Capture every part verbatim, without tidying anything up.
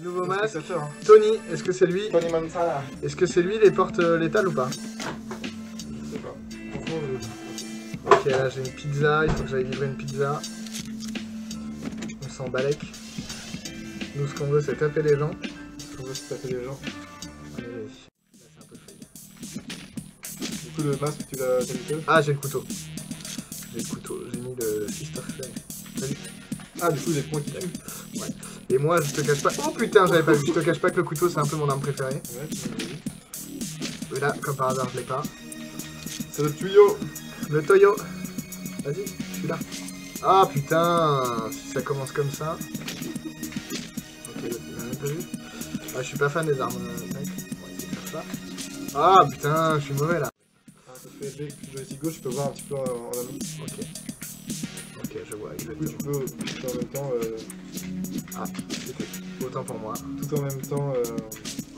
Nouveau masque. Tony, est-ce que c'est lui? Tony Manzala. Est-ce que c'est lui les portes létales ou pas? Je sais pas. Ok, là j'ai une pizza, il faut que j'aille livrer une pizza. On s'en balèque. Nous ce qu'on veut c'est taper les gens. Ce qu'on veut c'est taper les gens. Allez, allez. Là c'est un peu feuille. Du coup le masque tu l'as mis? Ah j'ai le couteau. J'ai le couteau, j'ai mis le Fist of Fury. Salut. Ah du coup les points qui tuent. Ouais. Et moi je te cache pas. Oh putain j'avais pas vu, je te cache pas que le couteau c'est un peu mon arme préférée. Ouais tu m'avais dit. Et là comme par hasard je l'ai pas. C'est le tuyau. Le toyo. Vas-y, je suis là. Ah putain, si ça commence comme ça. Ok, là tu m'as même pas vu. Ah je suis pas fan des armes mec. On va essayer de faire ça. Ah putain, je suis mauvais là. Ah ça fait G, je vais gauche, je peux voir un petit peu en avant. Ok. Ok, je vois exactement. Du coup, tu peux en même temps... Euh... Ah, c'était autant pour moi. Tout en même temps... Euh...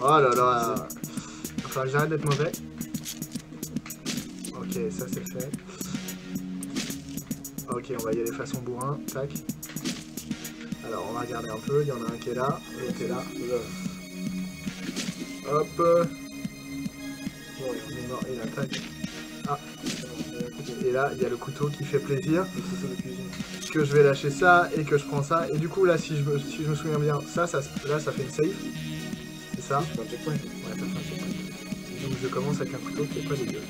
Oh là là. Enfin, j'arrête d'être mauvais. Ok, ça c'est fait. Ok, on va y aller façon bourrin. Tac. Alors, on va regarder un peu. Il y en a un qui est là. L'autre qui est là. là. Hop. Bon, il est mort. Il attaque. Ah. Et là, il y a le couteau qui fait plaisir. Le couteau de cuisine. Que je vais lâcher ça et que je prends ça. Et du coup, là, si je me, si je me souviens bien, ça, ça, là, ça fait une save. C'est ça. Je fais un checkpoint. Ouais, ça fait un checkpoint. Donc, je commence avec un couteau qui est pas dégueu.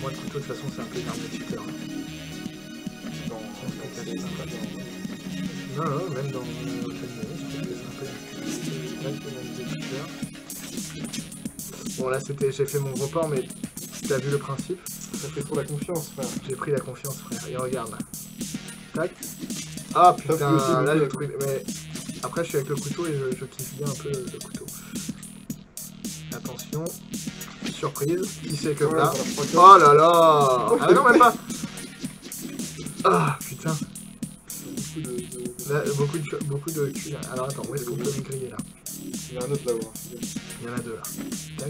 Moi, le couteau, de toute façon, c'est un peu une arme de tuteur. Dans... Non, non, même dans... Je trouve que c'est un peu... Bon, là, c'était... J'ai fait mon report, mais... T'as vu le principe? Ça fait trop la confiance, frère. J'ai pris la confiance, frère. Et regarde. Tac. Ah putain, aussi, là j'ai trouvé. Mais après, je suis avec le couteau et je, je kiffe bien un peu le couteau. Attention. Surprise. Qui c'est que là? Oh là là. Ah non, même pas. Ah putain. Beaucoup de, de... Là, beaucoup de, beaucoup de cul. Alors attends, où est-ce qu'on peut me griller là? Il y en a un autre là-haut. Il y en a deux là. Tac.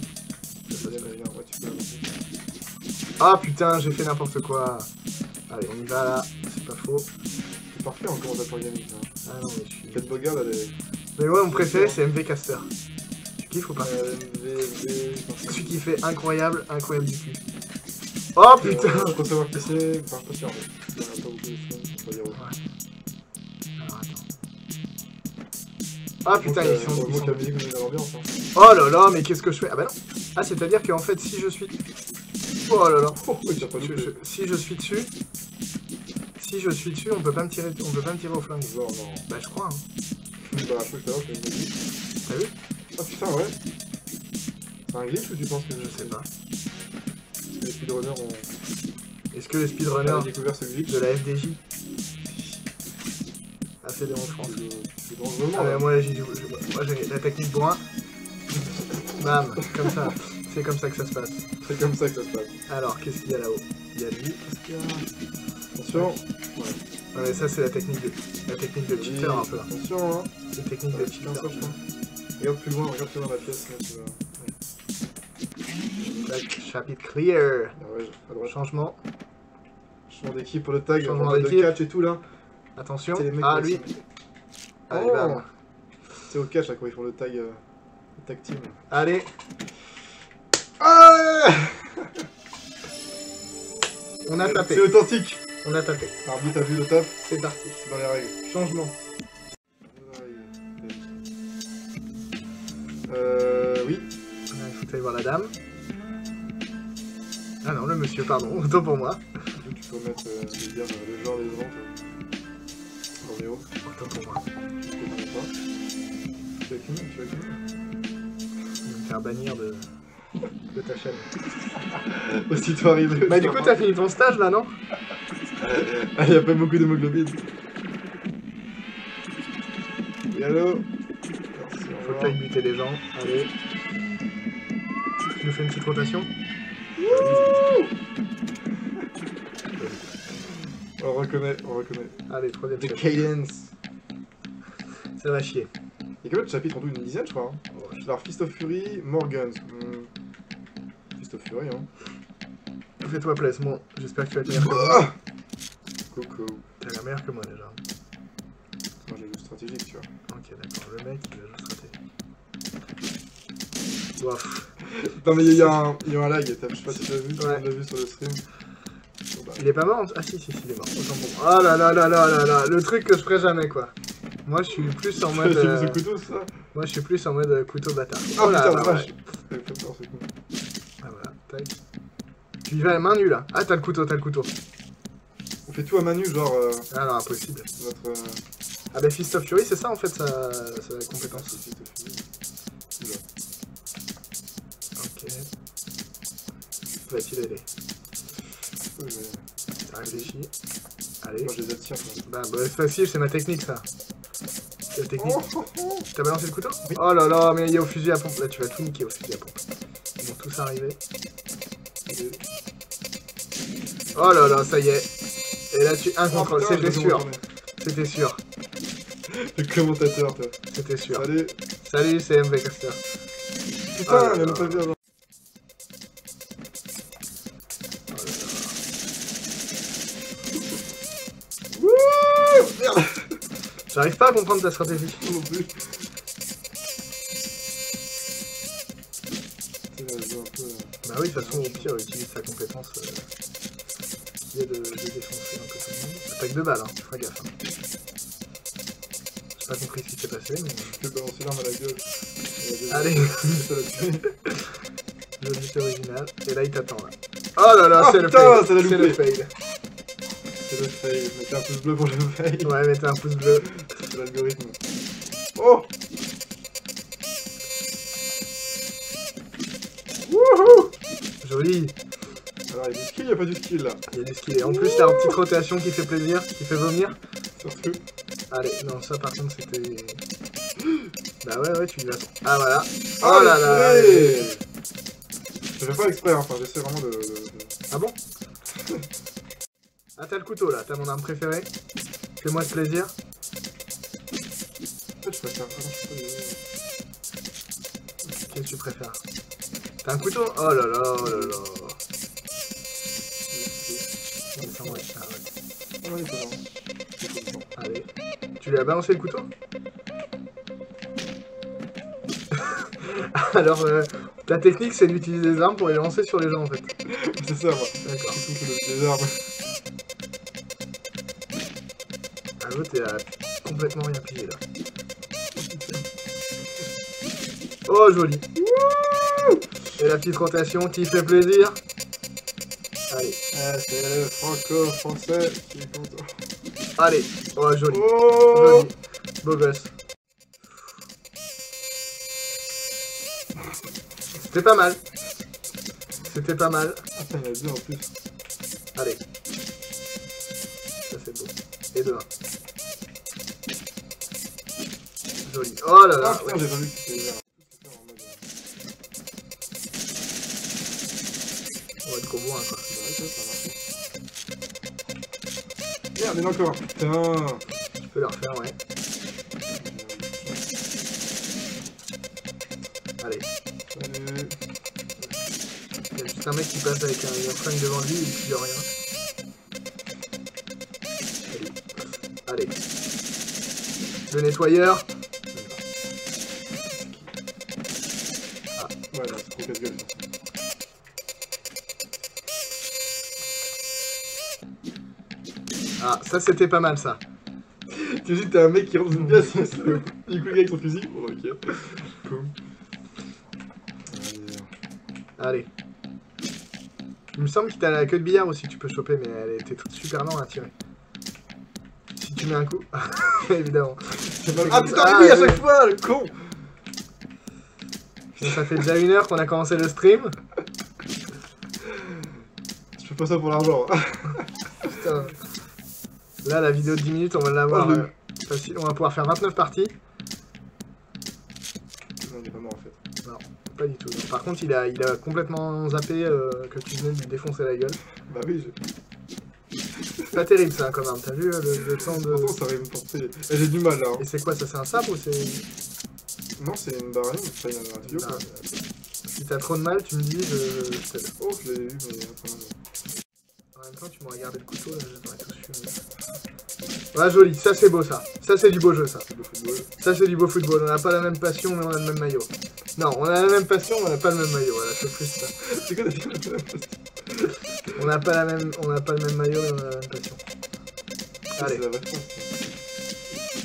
Ah putain, j'ai fait n'importe quoi. Allez, on y va là, c'est pas faux. C'est parfait encore pour gagner. Ah non, mais je suis... Cette bugger là, les... Mais ouais, mon préféré c'est M V Kaster. Tu kiffes ou pas? euh, M V... Celui qui fait incroyable, incroyable du cul. Oh putain. Je peux savoir qui c'est, enfin pas sûr en fait. Il y en a pas beaucoup de choses, on va dire où. Alors attends. Ah putain, ils sont... Moi qui avais dit que j'avais l'ambiance. Oh là là, mais qu'est-ce que je fais? Ah bah non. Ah, c'est-à-dire qu'en fait, si je suis... Oh là là. Oh, je, je, je, si je suis dessus... Si je suis dessus, on peut pas me tirer, on peut pas me tirer au flingue. Non, non. Bah, je crois, hein. Bah, je crois que t'as vu? Ah, putain, ouais. C'est un glitch ou tu penses que je sais pas? Est-ce que les speedrunners ont... Est-ce que les speedrunners ont découvert ce glitch de la F D J? Ah, c'est des France. C'est dangereux. Ah, moi, là, j'ai du... Moi, j'ai la technique bourrin. Bam, comme ça, c'est comme ça que ça se passe. C'est comme ça que ça se passe. Alors, qu'est-ce qu'il y a là-haut? Il y a lui. Attention. Ouais. Ouais, mais ça, c'est la technique de, la technique de cheater un peu. Attention, hein. C'est la technique de cheater. Regarde plus loin, regarde plus loin la pièce. Chapitre clear. Changement. Changement d'équipe pour le tag. Changement de catch et tout là. Attention. Ah, lui. Allez, bam. C'est au catch là quand ils font le tag. Tactile. Allez. Ah on a tapé. C'est authentique. On a tapé. Arbitre a vu le taf. C'est parti. C'est dans les règles. Changement. Euh... Oui. Là, il faut aller voir la dame. Ah non, le monsieur, pardon. Autant pour moi. Tu peux mettre euh, les gammes, le genre, les ventes. Roméo. Autant pour moi. Je ne comprends pas. Tu as qu'une, tu as qu'une. Faire bannir de, de ta chaîne. Aussitôt arrivé. Bah du coup t'as fini ton stage là non? Ah y'a pas beaucoup d'hémoglobine. Et allô? Faut que t'ailles buter les gens. Allez. Tu nous fais une petite rotation? Wouh. On reconnaît, on reconnaît. Allez, troisième The Cadence. Ça va chier. Y'a combien de chapitres en tout? Une dizaine je crois. Hein. Alors Fist of Fury, Morgans. Hmm. Fist of Fury, hein. Fais-toi place, moi. J'espère que tu vas être meilleur que moi. Coucou. T'as la meilleure que moi déjà. Moi j'ai juste. stratégique, tu vois. Ok, d'accord. Le mec, il a juste raté. Ouaf. Non, mais il y a un, il y a un lag, je sais pas si tu l'as vu, tu l'as vu sur le stream. Il est pas mort? Ah si, si, si, il est mort. Autant pour moi. Ah là là là là là là, le truc que je ferai jamais, quoi. Moi, je suis plus en mode. Euh... couteau, ça Moi, je suis plus en mode couteau bâtard. Oh, oh là, putain, bah, ouais. je... Ah voilà, tac. Tu y vas à main nue là. Ah, t'as le couteau, t'as le couteau. On fait tout à main nue, genre. Euh... Ah non, impossible. Notre, euh... Ah bah, Fist of Fury, c'est ça en fait, sa compétence. Ok. Va-t-il aller? Ça réfléchit. Allez. Moi je les attire. Bah, bah c'est facile, c'est ma technique ça. C'est la technique. Oh, oh, oh. T'as balancé le couteau? Oui. Oh là là, mais il y a au fusil à pompe. Là tu vas tout niquer au fusil à pompe. Ils vont tous arriver. Et... Oh là là, ça y est. Et là tu... Un contre un, c'était sûr. C'était sûr. Le commentateur toi. C'était sûr. Salut. Salut, c'est M V Kaster. Putain, elle a pas vu avant. J'arrive pas à comprendre ta stratégie. Non plus. Bah oui, de toute façon, au pire, utilise sa compétence euh, qui est de, de défoncer un peu tout le monde. Attaque de balle, hein, tu feras gaffe. Hein. J'ai pas compris ce qui s'est passé, mais. Je peux balancer l'arme à la gueule. Allez. Le but original. Et là, il t'attend là. Oh là là, oh, c'est le fail. C'est le fail. C'est le fail. Mettez un pouce bleu pour le fail. Ouais, mettez un pouce bleu. C'est l'algorithme. Oh! Wouhou! Joli! Alors, il y a du skill, il n'y a pas du skill là. Il y a du skill. Et en plus, t'as une petite rotation qui fait plaisir, qui fait vomir. Surtout. Allez, non, ça par contre, c'était. Bah ouais, ouais, tu y vas. Ah voilà. Oh, oh là là. Je fais pas exprès, hein. Enfin, j'essaie vraiment de, de, de... Ah bon? Ah, t'as le couteau là, t'as mon arme préférée. Fais-moi ce plaisir. Je préfère vraiment... Qu'est-ce que tu préfères? T'as un couteau? Oh là là, oh là là. Allez. Tu lui as balancé le couteau? Alors, euh, la technique, c'est d'utiliser des armes pour les lancer sur les gens en fait. C'est ça, moi. D'accord. Les armes. Ah, l'autre, il a complètement rien pigé là. Oh, joli. Wouh. Et la petite rotation qui fait plaisir. Allez. Ah, c'est le franco-français qui est content. Allez. Oh, joli. Oh. Joli. Beau gosse. C'était pas mal. C'était pas mal. Ah, ça y a deux en plus. Allez. Ça c'est beau. Et deux un. Joli. Oh là là. Ah, putain, ouais. J'ai pas vu que c'était bizarre. On va être comme moi, hein, quoi. Ouais, ça va marcher. Merde, il y en a encore. Putain. Tu peux la refaire, ouais. Allez. Salut. Il y a juste un mec qui passe avec un flingue devant lui et il dit rien. Allez. Allez. Le nettoyeur. Ah, voilà, c'est trop casse-gueule. Ah, ça c'était pas mal ça. Tu dis que t'as un mec qui rentre dans une pièce, il couille avec son fusil. Oh, ok. Boum. Allez. Il me semble que t'as la queue de billard aussi que tu peux choper, mais elle était super lente à tirer. Si tu mets un coup. Évidemment. Ah putain, ah, oui, à chaque fois, le con. Ça fait déjà une heure qu'on a commencé le stream. Je fais pas ça pour l'argent. Putain. Là, la vidéo de dix minutes, on va l'avoir oh, euh, facile. On va pouvoir faire vingt-neuf parties. Non, il est pas mort en fait. Non, pas du tout. Donc, par contre, il a, il a complètement zappé euh, que tu venais de lui défoncer la gueule. Bah oui, je... C'est pas terrible ça, quand même. T'as vu le, le temps de... Pourtant, ça va me porter... Eh, j'ai du mal, là. Hein. Et c'est quoi, ça? C'est un sabre ou c'est... Non, c'est une barrière, c'est pas une radio, quoi. Si t'as trop de mal, tu me dis, je... je... Oh, je l'ai eu, mais... Ouais, même temps, tu m'as regardé le couteau, j'aurais tous fumé. Ah, joli, ça c'est beau ça. Ça c'est du beau jeu ça. Ça c'est du beau football. On n'a pas la même passion, mais on a le même maillot. Non, on a la même passion, mais on n'a pas le même maillot. Voilà, c'est plus ça. C'est quoi, c'est quoi, c'est quoi, c'est quoi. On n'a pas la même, on n'a pas le même maillot, mais on a la même passion. Allez.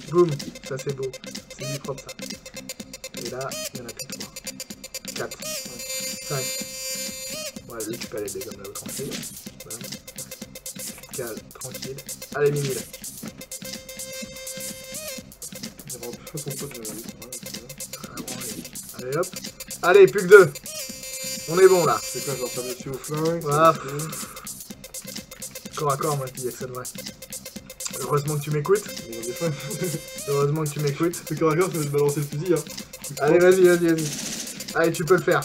Boum, ça c'est beau. C'est du propre ça. Et là, il y en a plus trois. quatre. cinq. Ouais, lui, tu peux aller dégommer là-haut tranquille. Voilà. Calme, tranquille. Allez, mini là. Allez hop. Allez, plus que deux. On est bon là. C'est quoi, genre ça me tue au flingue? Voilà. Corps à corps, moi je dis que ça devrait. Heureusement que tu m'écoutes. Heureusement que tu m'écoutes. C'est corps à corps, tu vas te balancer le fusil. Hein. Allez, vas-y, vas-y, vas-y. Allez, tu peux le faire.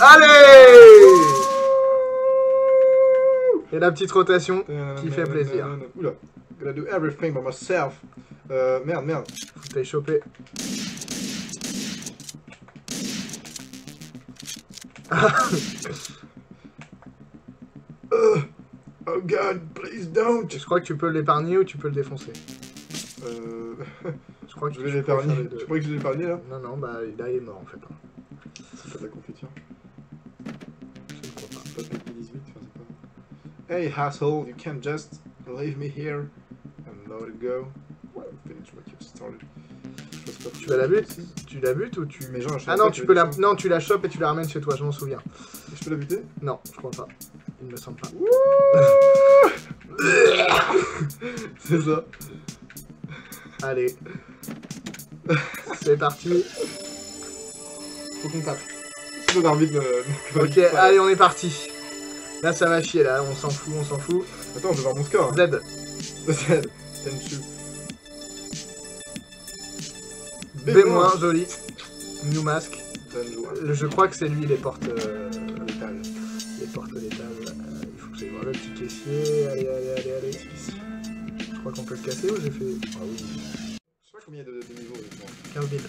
Allez! Et la petite rotation qui fait plaisir. Oula. Gotta do everything by myself. Euh, merde, merde. Faut t'aille choper. uh, oh god, please don't. Je crois que tu peux l'épargner ou tu peux le défoncer. Euh... Je crois que je vais l'épargner. Tu crois que je vais l'épargner là? Non, non, bah là il est mort en fait. C'est pas de la confiture. Je ne crois pas. Pas de dix-huit, pas... Hey asshole, you can't just leave me here and let it go. Tu vas la buter? Tu la butes ou tu... Mais genre, ah non, tu peux la... non, tu la chopes et tu la ramènes chez toi, je m'en souviens. Et je peux la buter? Non, je crois pas. Il me semble pas. C'est ça. Allez. C'est parti. Faut qu'on tape. Faut qu'on arbitre de... Ok, allez, on est parti. Là, ça va chier, là. On s'en fout, on s'en fout. Attends, je vais voir mon score. Z. Z. Tenchu. B-, joli. New Mask. Le, je crois que c'est lui les portes euh, létales. Les portes létales. Euh, il faut que j'aille voir le petit caissier. Allez, allez, allez, allez. Je crois qu'on peut le casser ou j'ai fait. Ah oui. Je sais pas combien il y a de, de niveaux. quinze mille.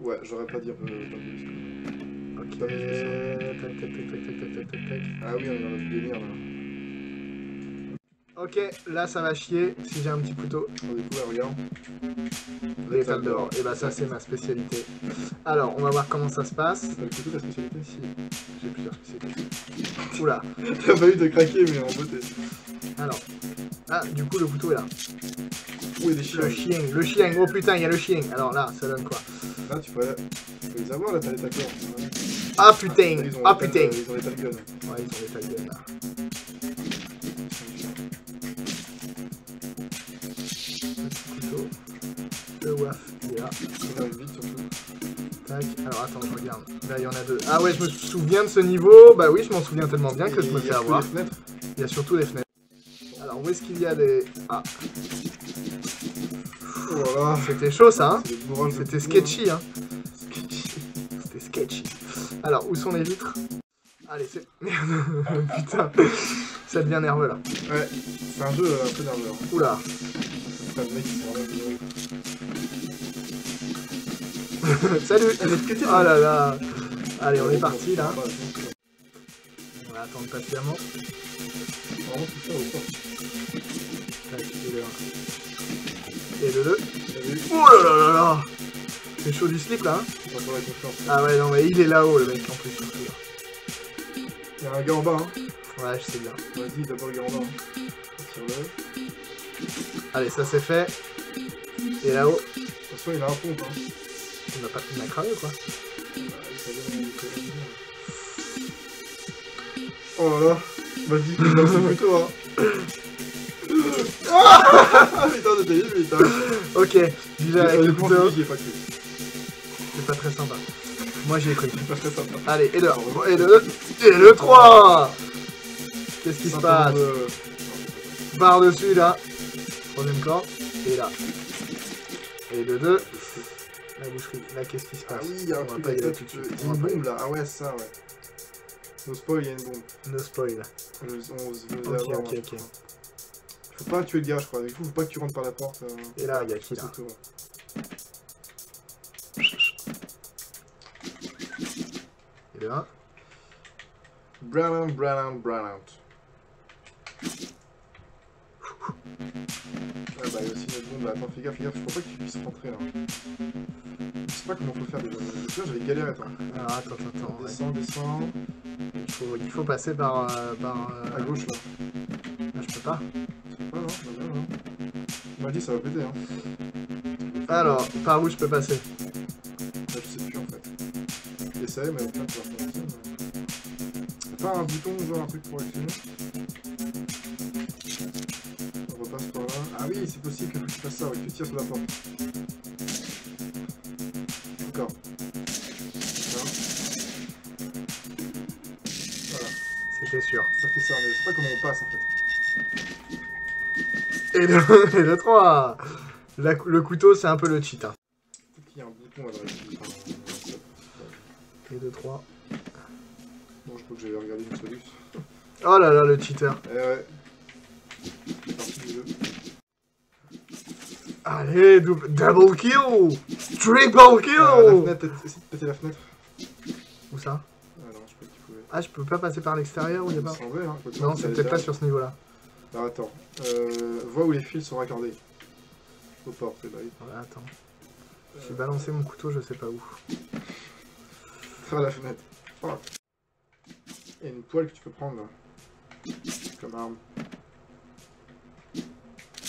Ouais, j'aurais pas dit. Euh, ok. Tac, tac, tac, tac, tac, tac, tac. Ah oui, on est dans notre délire là. Ok, là ça va chier si j'ai un petit couteau. On découvre, regarde. Les salles dehors, et bah ça c'est ma spécialité. Alors on va voir comment ça se passe. T'as plutôt la spécialité? Si, j'ai plusieurs spécialités. Oula. T'as pas eu de craquer mais en beauté. Alors, ah du coup le couteau est là. Où est des chiens? Le chien, le chien, oh putain il y a le chien. Alors là ça donne quoi? Là tu peux, tu peux les avoir là, t'as les taqueurs. Ah putain, ah putain. Ils ont les taqueurs. Ouais ils ont les taqueurs là. Alors attends, je regarde. Là, il y en a deux. Ah ouais, je me souviens de ce niveau. Bah oui, je m'en souviens tellement bien que je me fais avoir. Il y a surtout les fenêtres. Alors, où est-ce qu'il y a des... Ah. Voilà. C'était chaud, ça, hein. C'était sketchy, hein. C'était sketchy. Alors, où sont les vitres? Allez, c'est... Merde. Putain. Ça devient nerveux, là. Ouais, c'est un jeu un peu nerveux. Oula. Salut! Oh là là! Allez, on est parti là! On va attendre patiemment. Et le deux. Oh là là là là! C'est chaud du slip là! Ah ouais, non, mais il est là-haut le mec en plus. Il y a un gars en bas hein! Ouais, je sais bien. Vas-y, d'abord le gars en bas. Allez, ça c'est fait. Et là-haut. Attention, il a un pompe hein! Il m'a pas pris ma cramée ou quoi? Oh là là. Vas-y, il lance plutôt hein. Ah putain de délire, putain. Ok, déjà avec le couteau. C'est pas très sympa. Moi j'ai cru. C'est pas très sympa. Allez, et le un, et le deux, et le trois. Qu'est-ce qui se passe? Par-dessus là. Troisième corps. Et là. Et le deux. La boucherie, là qu'est-ce qui se passe? Ah oui, il y a un truc avec ça, tu te... Il y a une bombe là, ah ouais ça ouais. No spoil, il y a une bombe. No spoil. On se veut ok, ok, ok. Faut pas tuer le gars je crois, du coup faut pas que tu rentres par la porte. Et là, il y a qui là? Et le un. Brown out, brown out, brown out. Ah bah il y a aussi notre monde là, attends fais gaffe, fais gaffe, je crois pas que tu puisses rentrer hein. Je sais pas comment faut faire déjà, j'avais galéré, attends. Ah attends, attends, attends. Descends, descends. Il faut, il faut passer par... Euh, par euh... à gauche là. Ah je peux pas. Ah non, bah non, non. On m'a dit ça va péter hein. Alors, par où je peux passer? Là je sais plus en fait. Essaye mais au final tu vas faire mais... Pas un bouton ou genre un truc pour actionner. Ah oui, c'est possible que tu fasses ça, que tu tires sur la porte. D'accord. Voilà. C'était sûr. Ça fait ça, mais je sais pas comment on passe en fait. Et le, et le trois la, le couteau, c'est un peu le cheat. Hein. Il y a un bouton à droite. Et deux, trois. Bon, je crois que j'avais regardé une solution. Oh là là, le cheater. Eh ouais. C'est parti du jeu. Allez, double, double kill! Triple kill! Euh, la fenêtre, essaye de péter la fenêtre. Où ça? Ah non, je peux tu pouvais. Ah, je peux pas passer par l'extérieur ou il y a pas? Hein, non, c'est peut-être pas sur ce niveau-là. Alors attends, euh, vois où les fils sont raccordés. Aux portes, là. Ouais, attends. Euh... J'ai balancé mon couteau, je sais pas où. Faire la fenêtre. Oh. Et une poêle que tu peux prendre là. Comme arme.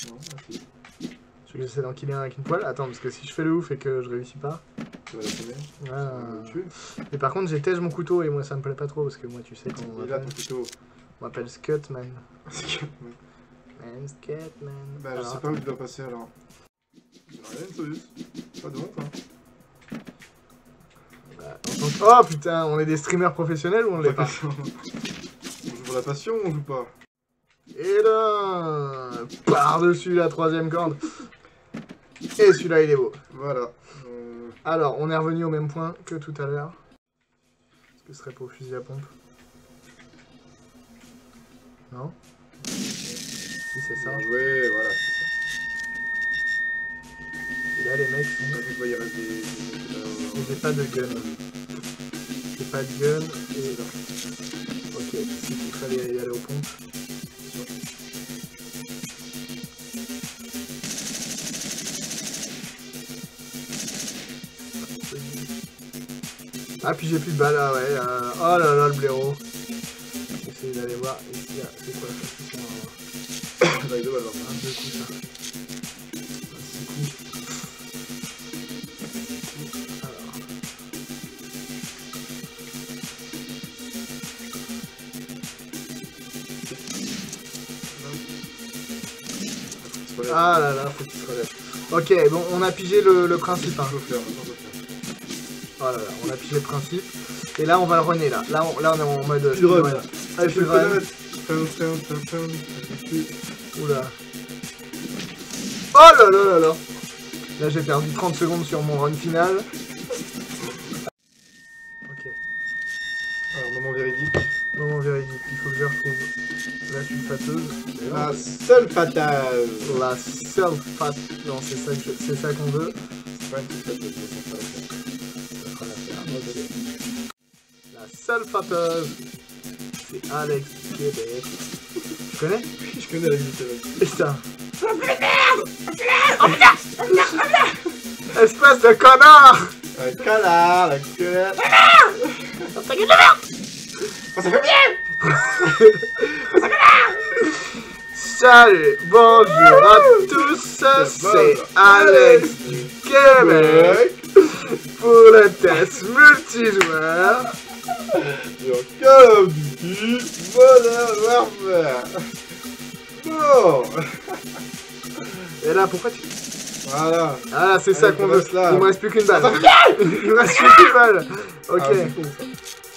Non, merci. Je vais essayer d'en killer un avec une poêle. Attends, parce que si je fais le ouf et que je réussis pas... Tu vas la tomber. Ouais. Mais par contre, j'étège mon couteau et moi ça me plaît pas trop parce que moi tu sais quand on m'appelle... Il a ton couteau. On m'appelle Scutman. Scutman. Man, Scutman. Bah alors, je sais attends. Pas où tu dois passer alors. Rien de solus. Pas de honte hein. Bah, tant... Oh putain, on est des streamers professionnels ou on l'est pas? On joue pour la passion ou on joue pas? Et là, par-dessus la troisième corde. Et celui-là, il est beau. Voilà. Euh... Alors, on est revenu au même point que tout à l'heure. Est-ce que ce serait pour fusil à pompe? Non? Si, c'est ça. Bien joué, voilà, c'est ça. Et là, les mecs sont... J'ai pas de gun. J'ai pas de gun. Et là. Ok, c'est qu'il fallait y aller aux pompes. Ah puis j'ai plus de balles, ah ouais, euh... oh là là le blaireau. J'essaie d'aller voir, ici, là, c'est quoi ça? C'est un... deux balles, un, deux coups ça. Un, six coups. Alors... Ah là là, faut qu'il se relève. Ok, bon, on a pigé le, le principe, hein. Voilà, on a pigé le principe. Et là, on va le runner, là. Là, on, là, on est en mode... Tu run. Allez, tu run. Oula. Oh là là là là. Là, j'ai perdu trente secondes sur mon run final. Ok. Alors, moment véridique. Moment véridique. Il faut que je retrouve la sulfateuse. La sulfateuse. La sulfateuse. Non, c'est ça que c'est ça qu'on veut. C'est pas une sulfateuse, c'est ça. Salfateuse, c'est Alex Québec. Tu connais? Oui, je connais la musique. Et ça. Oh putain! Oh putain! Espèce de connard! Un connard, la gueule! Oh ta gueule de merde! Oh ça fait bien! Oh ça fait. Salut, bonjour à tous, c'est Alex du Québec pour le test multijoueur. Sur Call of Duty Modern Warfare. Bon. Et là pourquoi tu... Voilà. Ah là c'est ça qu'on veut. Là. Il me reste plus qu'une balle. Il me reste plus qu'une balle. Ok. Ah, con,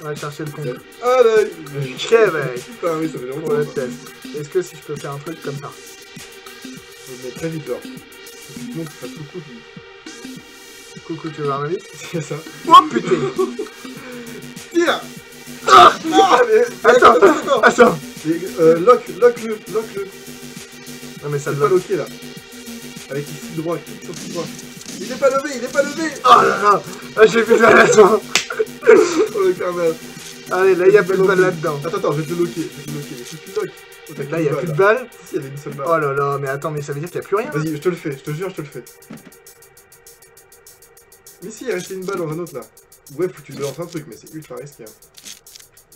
on va chercher le con. Allez. Québec. Putain oui ça fait longtemps. Pour le test. Est-ce que si je peux faire un truc comme ça? Mais très vite là. Sinon tu fasses coucou. Coucou tu veux un avis? C'est ça. Oh putain. Tire! Ah non, mais, mais attends, attends, attends, attends. Mais, euh, lock, lock le, lock le. Non mais ça doit pas locker là. Avec ici droit, clic sur le droit. Il est pas levé, il est pas levé. Oh là là, ah, j'ai plus de balle là-dedans. Oh le carnage. Allez, là il y a plus de balle là-dedans. Attends, attends, je vais te locker, je vais te locker. Si tu lock, Donc là, il n'y a plus de balles. Il y avait une seule balle. Oh là là, mais attends, mais ça veut dire qu'il n'y a plus rien. Vas-y, je te le fais, je te jure, je te le fais. Mais si, il restait une balle dans un autre là. Ouais, faut que tu te lances un truc, mais c'est ultra risqué.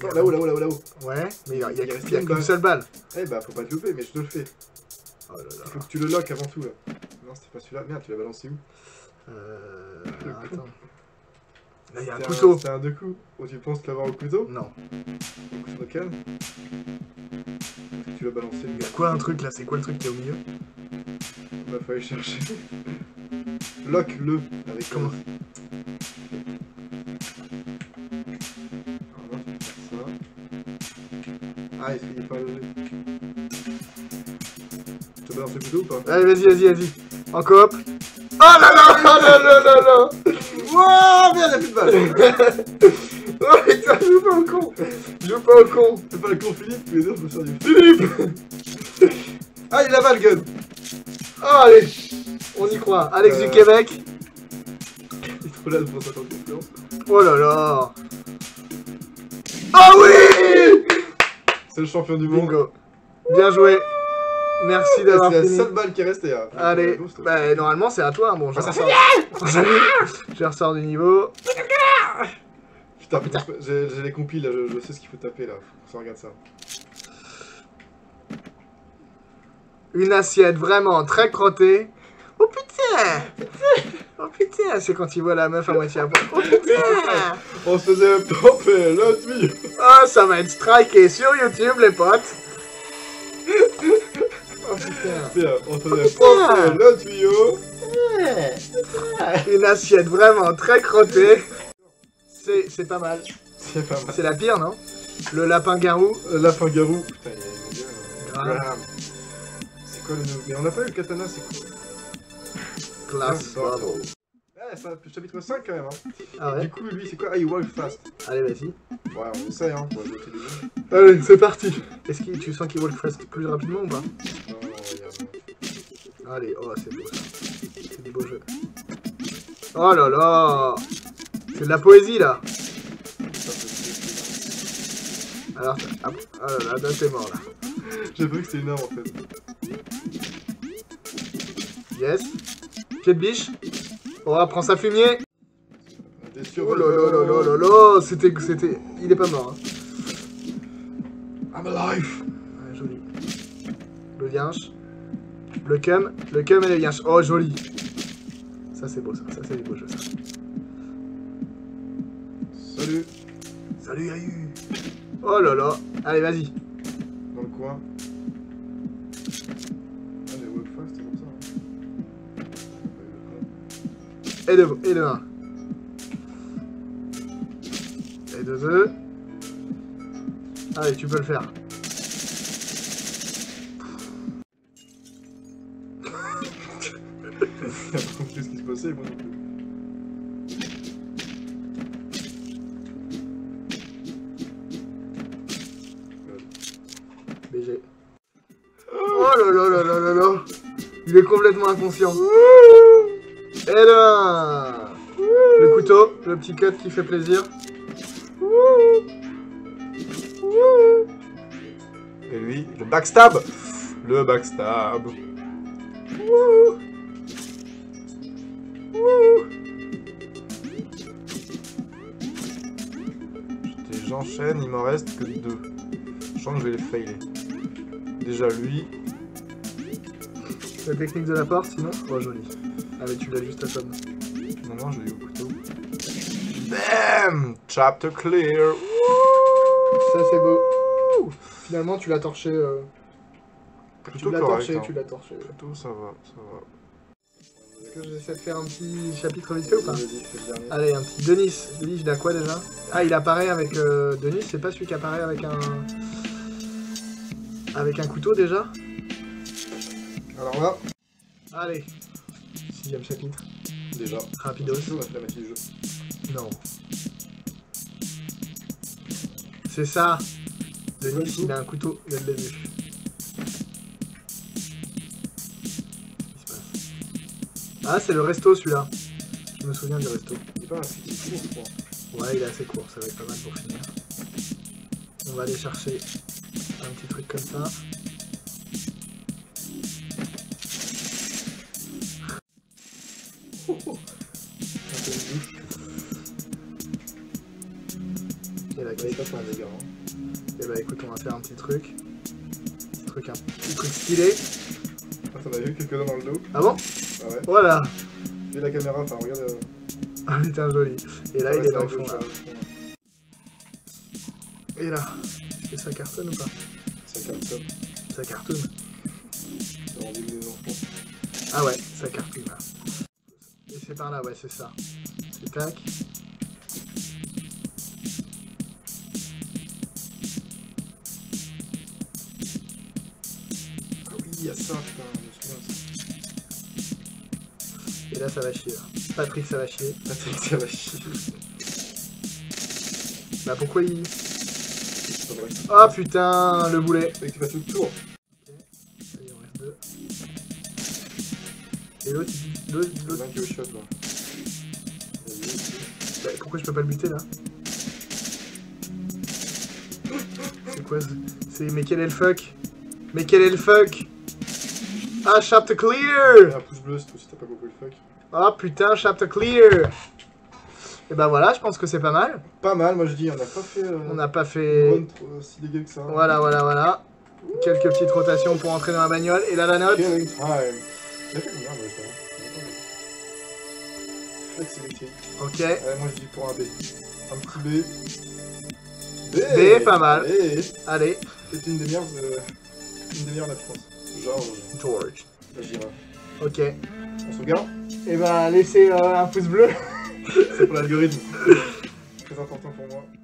Non, là-haut, là-haut, là-haut, là-haut. Ouais, mais il n'y a, y a, y a, y a qu'une seule balle. Eh bah, faut pas te louper, mais je te le fais. Oh là là. Il faut que tu le lock avant tout là. Non, c'était pas celui-là. Merde, tu l'as balancé où? Euh. Attends. Là, il y a un couteau. C'est un deux coups. Oh, tu penses l'avoir au couteau? Non. Écoute, calme. Tu l'as balancé. Il y a quoi un truc là? C'est quoi le truc qui est au milieu? Bah, faut aller chercher. Lock-le avec comment? Ah, est-ce qu'il n'est pas levé? Je te balance le couteau ou pas? Allez, vas-y, vas-y, vas-y. En coop. Oh là là, oh là là là là. Wouah, merde, y'a plus de balles. Oh putain, je joue pas au con. Je joue pas au con. C'est pas le con Philippe, mais les autres me servent du Philippe. Ah, il a la balle, gun. Oh, allez. On y croit. Alex euh... du Québec. Il est trop là pour s'attendre confiance. Oh là là. Ah oui. C'est le champion du monde. Bingo. Bien joué. Merci d'avoir fini. C'est la seule balle qui est restée. Hein. Allez. Bah, normalement, c'est à toi. Hein. Bon, je, ah, ressors... je ressors du niveau. Putain, putain. J'ai les compis là. Je, je sais ce qu'il faut taper là. Faut qu'on regarde ça. Une assiette vraiment très crottée. Oh putain. Oh putain. C'est quand il voit la meuf à moitié à poil. Oh putain. On se faisait tromper l'autre vie. Oh, ça va être striké sur YouTube, les potes. Oh putain. Tiens, on se faisait tromper le tuyau. Une assiette vraiment très crottée. C'est pas mal. C'est pas mal. C'est la pire, non? Le lapin-garou. Le lapin-garou. Putain, il y a une gueule. C'est quoi le nom? Mais on n'a pas eu le katana, c'est quoi? Class Battle. Ah, c'est un chapitre cinq quand même, hein. Ah ouais. Du coup, lui, c'est quoi? Ah, il walk fast. Allez, vas-y. Ouais, on essaye, hein. On va bloquer les deux. Allez, c'est parti. Est-ce que tu sens qu'il walk fast plus rapidement ou pas? Non, non, regarde. Allez, oh, c'est beau. C'est du beau jeu. Oh là là. C'est de la poésie, là. Alors, ah, oh là là, là, t'es mort, là. J'ai cru que c'était une arme, en fait. Yes. Pied de biche. Oh, prends sa fumier. Oh là là là là là là. C'était... c'était... Il est pas mort, hein. I'm alive. Ouais, joli. Le lienche. Le cum. Le cum et le lienche. Oh, joli. Ça, c'est beau, ça. Ça, c'est du beau jeu, ça. Salut. Salut, Ayu. Oh là là. Allez, vas-y. Dans le coin. Et de, et de un. Et de deux. Allez, tu peux le faire. J'ai pas compris ce qui se passait, moi non plus. B G. Oh là là là là là là. Il est complètement inconscient. Et là, le couteau, le petit cut qui fait plaisir. Et lui, le backstab. Le backstab. J'enchaîne, il m'en reste que deux. Je sens que je vais les failer. Déjà lui. La technique de la porte, sinon. Oh, joli. Ah mais tu l'as juste à table. Non, non, je l'ai eu au couteau. Bam! Chapter clear! Ça c'est beau. Ouh. Finalement tu l'as torché. Euh... Tu l'as torché, hein. Tu l'as torché. Plutôt ça va, ça va. Est-ce que j'essaie de faire un petit chapitre vite fait ou pas? Allez, un petit Denis. Denis, il a quoi déjà? Ah, il apparaît avec... Euh... Denis, c'est pas celui qui apparaît avec un... Avec un couteau déjà? Alors là... Allez. Sixième chapitre. Déjà. Rapidos. On va faire la moitié du jeu. Non. C'est ça. Denis, il a un couteau dès le début. Ah, c'est le resto celui-là. Je me souviens du resto. Il est pas assez court, je crois. Ouais, il est assez court. Ça va être pas mal pour finir. On va aller chercher un petit truc comme ça. Oh, oh. Et la grille passe un dégât. Et bah écoute, on va faire un petit truc. Petit truc, un petit truc stylé. Ah, t'en as vu quelques-uns dans le dos. Ah bon? Ah ouais. Voilà. Et la caméra, enfin regarde. Euh... Ah putain, joli. Et là, ah, il est dans le fond. Là. Et là, est-ce que ça cartonne ou pas? Ça cartonne. Ça cartonne. Ça rendu les enfants. Ah ouais, ça cartonne là. Et c'est par là, ouais, c'est ça. C'est tac. Ah oui, il y a ça, putain. Et là ça va chier. Patrick ça va chier. Patrick ça va chier. Bah pourquoi il... Ah oh, putain le boulet. Il passe tout le tour. Ok. Allez on reste deux. Et l'autre... L'autre... L'autre qui est au shot là. Bah pourquoi je peux pas le buter là? C'est quoi ce... C'est... Mais quel est le fuck? Mais quel est le fuck? Ah, chapter clear! Ah, pouce bleu, c'est tout si t'as pas compris le fuck. Ah putain, chapter clear! Et bah voilà, je pense que c'est pas mal. Pas mal, moi je dis, on a pas fait. Euh, on a pas fait. Bonne, euh, si dégâts que ça. Voilà, voilà, voilà. Ouh. Quelques petites rotations pour entrer dans la bagnole. Et là, la note. Il a fait combien, moi je crois. Ok. Ouais, moi je dis pour un B. Un petit B. B, B pas mal. B. Allez. C'est une des meilleures, euh, une des meilleures là, je pense. George. George. Ok. On se regarde. Et bah laissez euh, un pouce bleu. C'est pour l'algorithme. Très important pour moi.